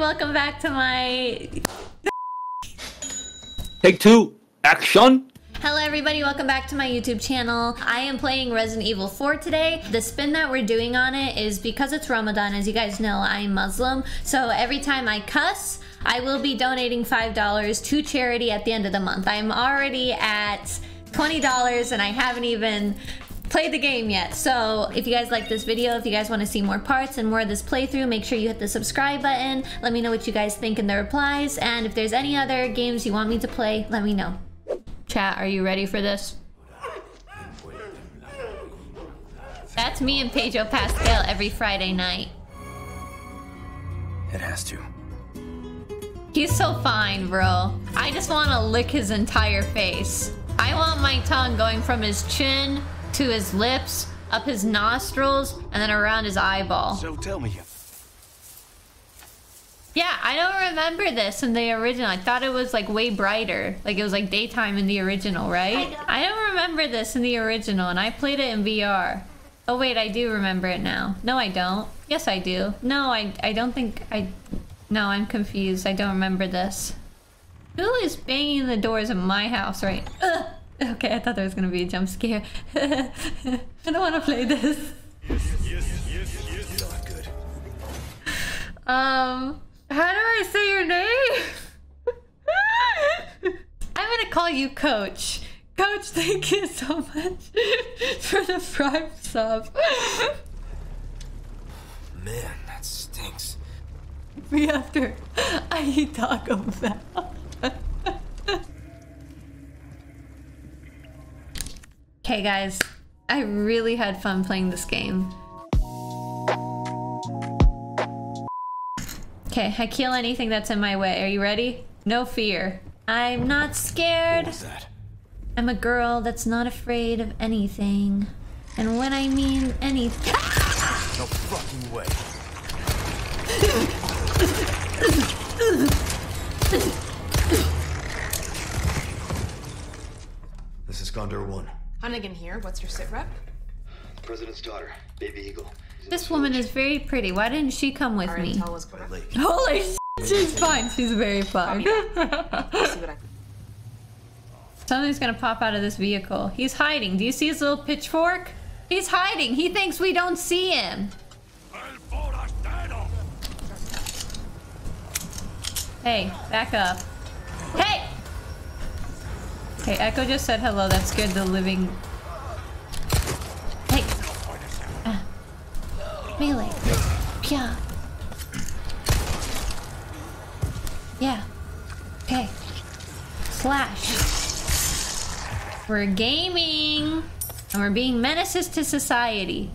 welcome back to my... Take two, action! Hello everybody, welcome back to my YouTube channel. I am playing Resident Evil 4 today. The spin that we're doing on it is because it's Ramadan, as you guys know, I'm Muslim. So every time I cuss, I will be donating $5 to charity at the end of the month. I'm already at $20 and I haven't even played the game yet. So if you guys like this video, if you guys want to see more parts and more of this playthrough, make sure you hit the subscribe button. Let me know what you guys think in the replies. And if there's any other games you want me to play, let me know. Chat, are you ready for this? That's me and Pedro Pascal every Friday night. It has to. He's so fine, bro. I just want to lick his entire face. I want my tongue going from his chin to his lips, up his nostrils, and then around his eyeball. So tell me. Yeah, I don't remember this in the original. I thought it was like way brighter. Like it was like daytime in the original, right? I don't remember this in the original and I played it in VR. Oh wait, I do remember it now. No, I don't. Yes, I do. No, I don't think I... No, I'm confused. I don't remember this. Who is banging the doors of my house right... Ugh! Okay, I thought there was gonna be a jump scare. I don't want to play this. Yes. Not good. How do I say your name? I'm gonna call you Coach. Coach, thank you so much for the prime sub. Man, that stinks. Me after I eat Taco Bell. Okay guys, I really had fun playing this game. Okay, I kill anything that's in my way. Are you ready? No fear. I'm not scared. What was that? I'm a girl that's not afraid of anything. And when I mean anything... No fucking way. This is Gondor 1. Hunnigan here. What's your sit rep? The president's daughter, Baby Eagle. This woman is very pretty. Why didn't she come with me? Holy shit, she's fine. She's very fine. Something's gonna pop out of this vehicle. He's hiding. Do you see his little pitchfork? He's hiding. He thinks we don't see him. Hey, back up. Hey! Okay, Echo just said hello. That scared the living... Hey! Melee. Yeah. Yeah. Okay. Slash. We're gaming! And we're being menaces to society.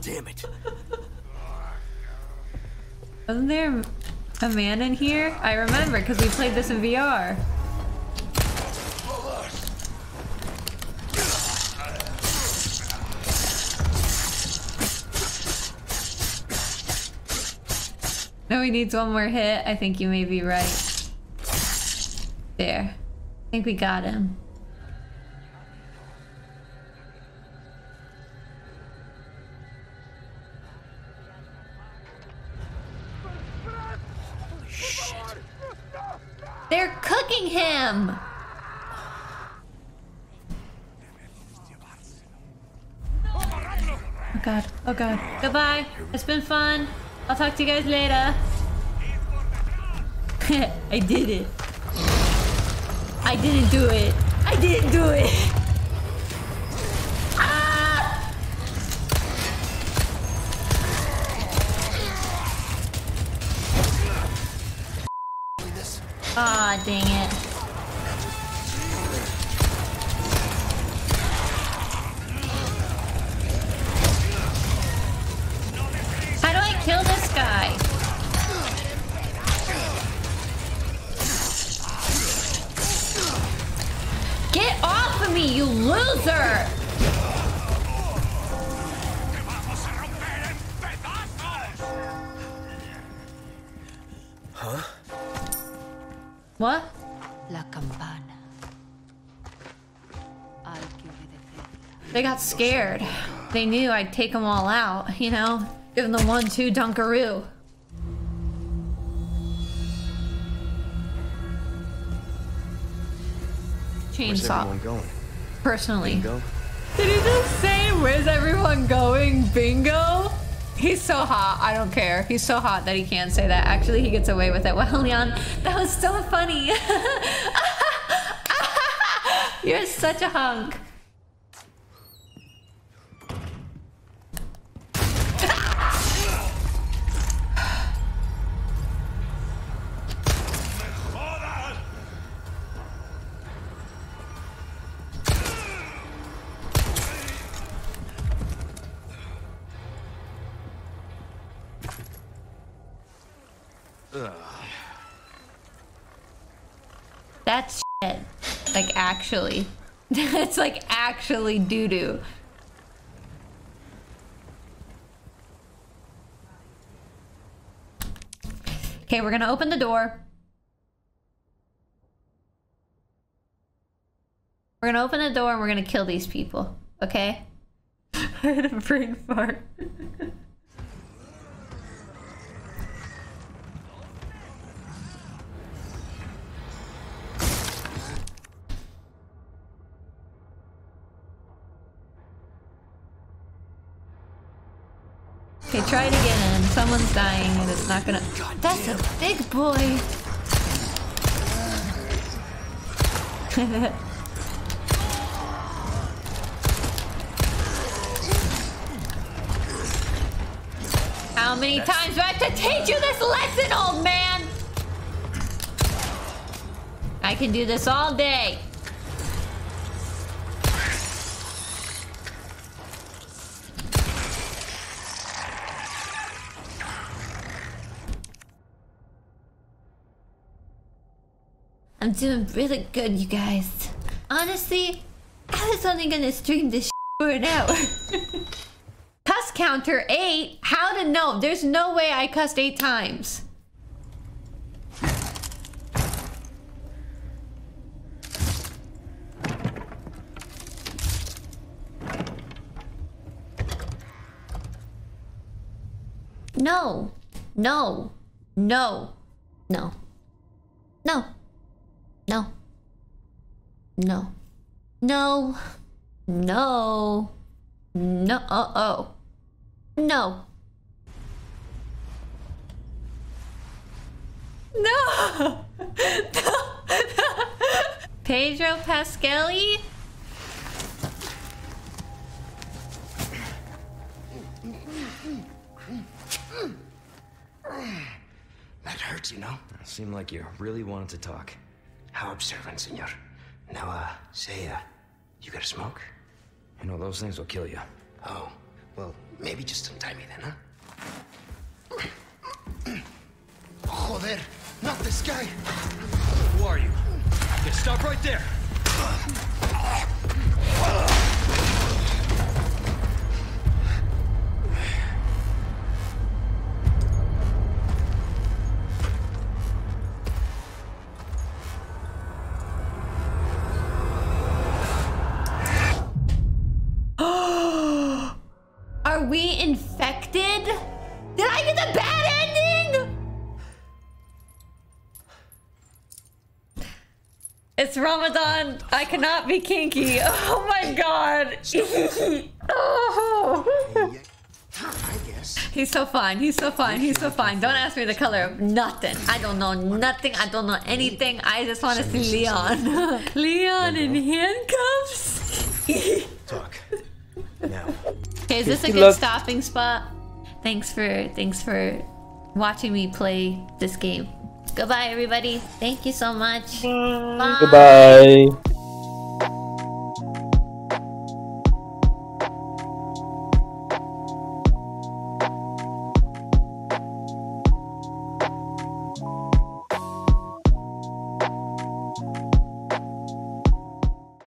Damn it. Wasn't there a man in here? I remember because we played this in VR. No, he needs one more hit. I think you may be right. There. I think we got him. They're cooking him! Oh god, oh god. Goodbye! It's been fun! I'll talk to you guys later! I did it! I didn't do it! I didn't do it! Ah! Aw, oh, dang it. How do I kill this guy? Get off of me, you loser! Huh? What? La campana. They got scared. They knew I'd take them all out, you know? Give them the 1-2 Dunkaroo. Chainsaw. Going? Personally. Bingo? Did he just say, where's everyone going? Bingo? He's so hot. I don't care. He's so hot that he can't say that. Actually, he gets away with it. Well, Leon, that was so funny. You're such a hunk. That's shit. Like, actually. That's like actually doo-doo. Okay, we're gonna open the door. We're gonna open the door and we're gonna kill these people. Okay? I had a brain fart. Okay, try it again. Someone's dying and it's not gonna... God, that's a big boy! How many times do I have to teach you this lesson, old man? I can do this all day. I'm doing really good, you guys. Honestly, I was only gonna stream this for an hour. Cuss counter 8? How to know? There's no way I cussed 8 times. No. No. No. No. No. No. No. No. No. No. Uh-oh. No. No. Pedro Pascal? That hurts, you know? It seemed like you really wanted to talk. How observant, senor. Now, say, you got a smoke? You know, those things will kill you. Oh, well, maybe just untie me then, huh? Joder, not this guy! Who are you? Okay, stop right there! We infected? Did I get the bad ending? It's Ramadan. I cannot be kinky. Oh my god. Oh. He's so fine. He's so fine. He's so fine. Don't ask me the color of nothing. I don't know nothing. I don't know anything. I just want to see Leon. Leon in handcuffs? Talk. Now. Okay, is this a good stopping spot? Thanks for watching me play this game. Goodbye, everybody. Thank you so much. Bye. Goodbye.